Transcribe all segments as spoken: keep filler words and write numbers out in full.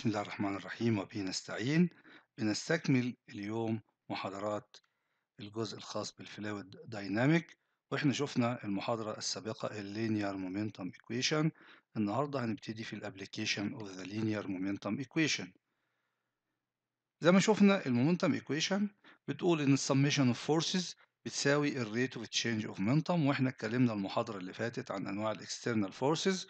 بسم الله الرحمن الرحيم وبه نستعين. بنستكمل اليوم محاضرات الجزء الخاص بالفلويد دايناميك، واحنا شفنا المحاضرة السابقة اللينير مومنتم ايكويشن. النهاردة هنبتدي في الابليكيشن اوف ذا لينير مومنتم ايكويشن. زي ما شفنا المومنتم ايكويشن بتقول ان السميشن اوف فورسز بتساوي الريت اوف تشينج اوف مومنتم، واحنا اتكلمنا المحاضرة اللي فاتت عن انواع الاكسترنال فورسز،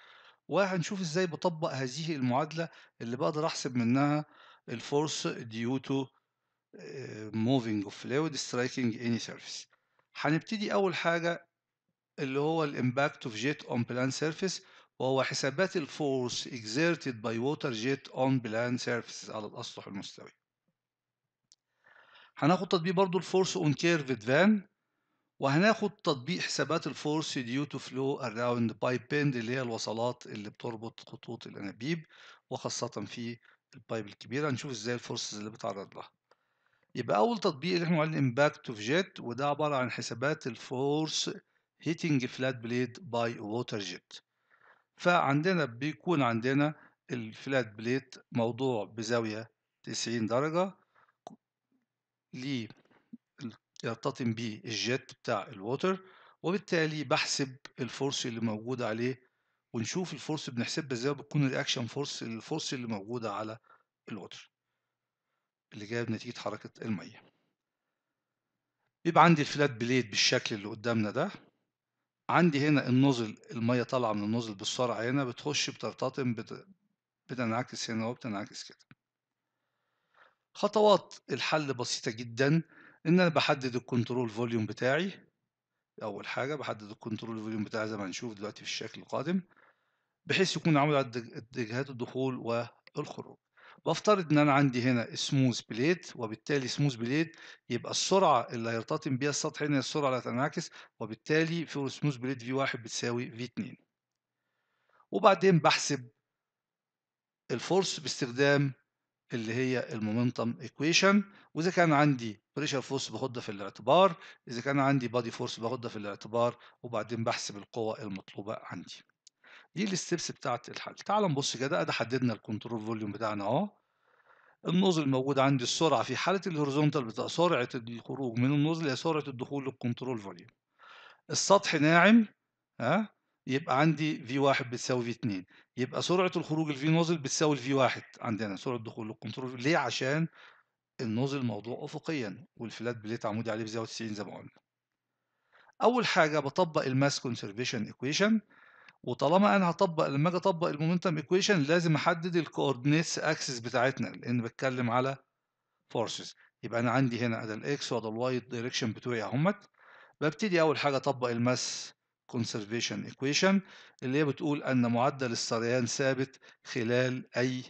وهنشوف ازاي بطبق هذه المعادلة اللي بقدر احسب منها الفورس ديو تو موفينج اوف فلويد سترايكينج اني سيرفيس. هنبتدي اول حاجة اللي هو الامباكت اوف جيت اون بلان سيرفيس، وهو حسابات الفورس اكزيرتد باي ووتر جيت اون بلان سيرفيس على الاسطح المستوي. هناخد تطبيق برضو الفورس اون كيرفد فان، وهناخد تطبيق حسابات الفورس ديو تو فلو اراوند بايب بند اللي هي الوصلات اللي بتربط خطوط الانابيب، وخاصة في البايب الكبيرة هنشوف ازاي الفورسز اللي بتعرض لها. يبقى أول تطبيق اللي احنا قلنا امباكت اوف جيت، وده عبارة عن حسابات الفورس هيتنج فلات بليد باي ووتر جيت. فعندنا بيكون عندنا الفلات بليد موضوع بزاوية تسعين درجة ليه يرتطم بيه الجيت بتاع الووتر، وبالتالي بحسب الفورس اللي موجودة عليه، ونشوف الفورس بنحسبها ازاي، بتكون الرياكشن فورس الفورس اللي موجودة على الووتر اللي جايه بنتيجة حركة المية. بيبقى عندي الفلات بليد بالشكل اللي قدامنا ده، عندي هنا النوزل، المية طالعة من النوزل بالسرعة هنا، بتخش بترتطم بت... بتنعكس هنا وبتنعكس كده. خطوات الحل بسيطة جدا، ان انا بحدد الكنترول فوليوم بتاعي. اول حاجه بحدد الكنترول فوليوم بتاعي زي ما هنشوف دلوقتي في الشكل القادم، بحيث يكون عامل على اتجاهات الدخول والخروج. بفترض ان انا عندي هنا سموث بليت، وبالتالي سموث بليت يبقى السرعه اللي هيرتطم بيها السطح هنا السرعه اللي هتنعكس، وبالتالي في سموث بليت في واحد بتساوي في اتنين. وبعدين بحسب الفورس باستخدام اللي هي المومنتم ايكويشن، واذا كان عندي بريشر فورس باخدها في الاعتبار، اذا كان عندي بادي فورس باخدها في الاعتبار، وبعدين بحسب القوه المطلوبه عندي. دي الستبس بتاعه الحل. تعال نبص كده، ادي حددنا الكنترول فوليوم بتاعنا اهو، النوزل موجود عندي، السرعه في حاله الهوريزونتال بتاع سرعه الخروج من النوزل هي سرعه الدخول للكنترول فوليوم. السطح ناعم، ها يبقى عندي في واحد بتساوي في اتنين، يبقى سرعة الخروج الفي نوزل بتساوي الفي واحد عندنا سرعة دخول للكنترول. ليه؟ عشان النوزل موضوع أفقيا، والفلات بليت عمودي عليه بزاوية تسعين زي ما قلنا. أول حاجة بطبق الماس كونسرفيشن ايكويشن، وطالما أنا هطبق لما أجي أطبق المومنتم ايكويشن لازم أحدد الكوردينيتس أكسس بتاعتنا، لأن بتكلم على فورسز. يبقى أنا عندي هنا ده الإكس وده الواي دايركشن بتوعي أهوت. ببتدي أول حاجة أطبق الماس conservation equation اللي هي بتقول ان معدل السريان ثابت خلال اي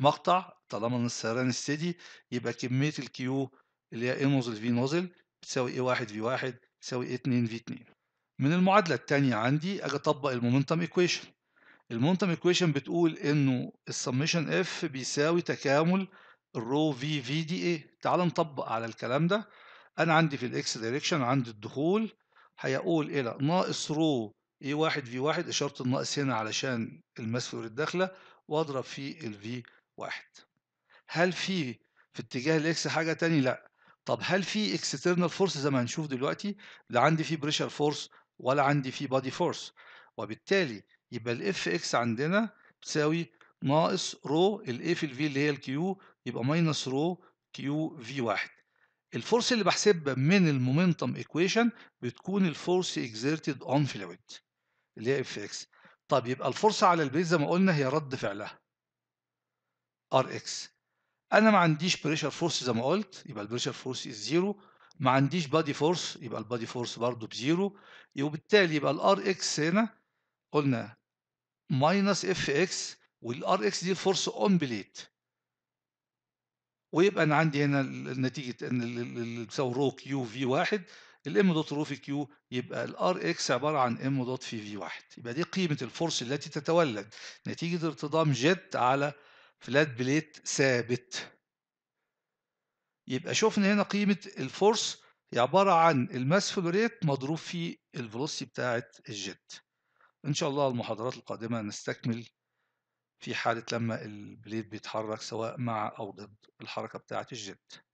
مقطع، طالما ان السريان استدي، يبقى كميه الكيو اللي هي اي نوزل في نوزل بتساوي اي واحد في واحد بتساوي اي اتنين في اتنين. من المعادله الثانيه عندي اجي اطبق المومنتم ايكويشن. المومنتم ايكويشن بتقول انه السميشن اف بيساوي تكامل الرو في في دي اي. تعال نطبق على الكلام ده. انا عندي في الاكس دايركشن عندي الدخول هيقول إلى ناقص رو اي واحد في واحد، إشارة الناقص هنا علشان الماس فلويد الداخلة، وأضرب في ال في واحد. هل في في اتجاه الإكس حاجة تاني؟ لأ. طب هل في اكسترنال فورس؟ زي ما هنشوف دلوقتي لا عندي في بريشر فورس ولا عندي في بادي فورس، وبالتالي يبقى الإف إكس عندنا بتساوي ناقص رو الإيه في الفي اللي هي الكيو، يبقى ماينس رو كيو في واحد. الفورس اللي بحسبها من المومنتم ايكويشن بتكون الفورس اكزيرتد اون فلويد اللي هي اف اكس. طب يبقى الفورس على البليت زي ما قلنا هي رد فعلها ار اكس. انا ما عنديش بريشر فورس زي ما قلت، يبقى البريشر فورس از زيرو. ما عنديش بادي فورس، يبقى البادي فورس برضه بزيرو، وبالتالي يبقى الار اكس هنا قلنا ماينس اف اكس، والار اكس دي الفورس اون بليت. ويبقى انا عندي هنا نتيجه ان اللي بتساوي رو كيو في واحد، الام دوت رو في كيو، يبقى الار اكس عباره عن ام دوت في في واحد. يبقى دي قيمه الفورس التي تتولد نتيجه ارتطام جت على فلات بليت ثابت. يبقى شفنا هنا قيمه الفورس هي عباره عن الماس فلو ريت مضروب في الفيلوسيتي بتاعه الجت. ان شاء الله المحاضرات القادمه نستكمل في حالة لما البليد بيتحرك سواء مع أو ضد الحركة بتاعة الجت.